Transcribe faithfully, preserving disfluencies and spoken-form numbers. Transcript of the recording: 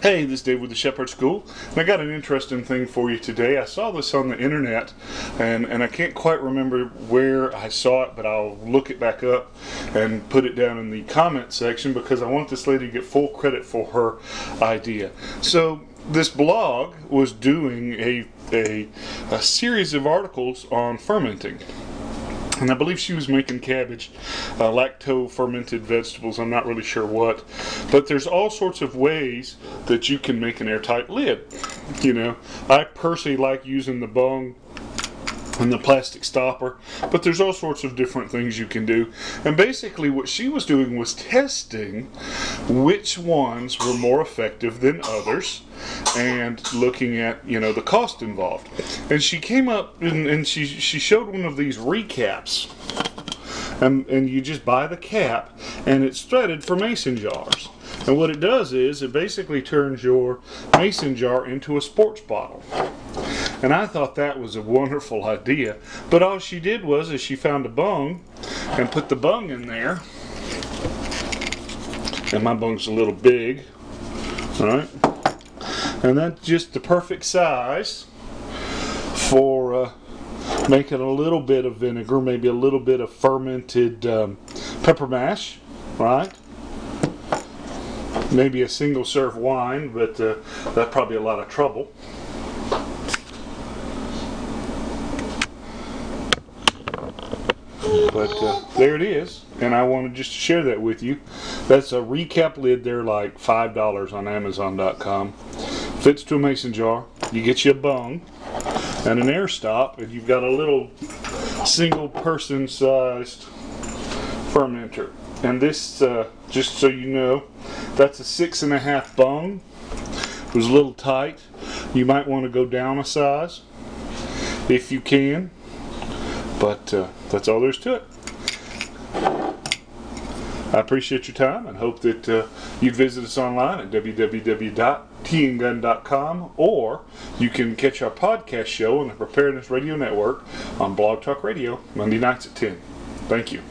Hey, this is Dave with the Shepherd School, and I got an interesting thing for you today. I saw this on the internet, and, and I can't quite remember where I saw it, but I'll look it back up and put it down in the comment section because I want this lady to get full credit for her idea. So this blog was doing a, a, a series of articles on fermenting. And I believe she was making cabbage, uh, lacto-fermented vegetables, I'm not really sure what. But there's all sorts of ways that you can make an airtight lid. You know, I personally like using the bung and the plastic stopper, but there's all sorts of different things you can do. And basically what she was doing was testing which ones were more effective than others, and looking at, you know, the cost involved. And she came up and, and she, she showed one of these recaps. And, and you just buy the cap, and it's threaded for mason jars. And what it does is it basically turns your mason jar into a sports bottle. And I thought that was a wonderful idea. But all she did was is she found a bung and put the bung in there. And my bung's a little big. Alright. And that's just the perfect size for uh, making a little bit of vinegar, maybe a little bit of fermented um, pepper mash, right? Maybe a single serve wine, but uh, that's probably a lot of trouble. But uh, there it is, and I wanted just to share that with you. That's a recap lid. They're like five dollars on Amazon dot com. Fits to a mason jar. You get you a bung and an air stop, and you've got a little single person sized fermenter. And this, uh, just so you know, that's a six and a half bung. It was a little tight. You might want to go down a size if you can. But uh, that's all there is to it. I appreciate your time and hope that uh, you'd visit us online at w w w dot tea and gun dot com, or you can catch our podcast show on the Preparedness Radio Network on Blog Talk Radio Monday nights at ten. Thank you.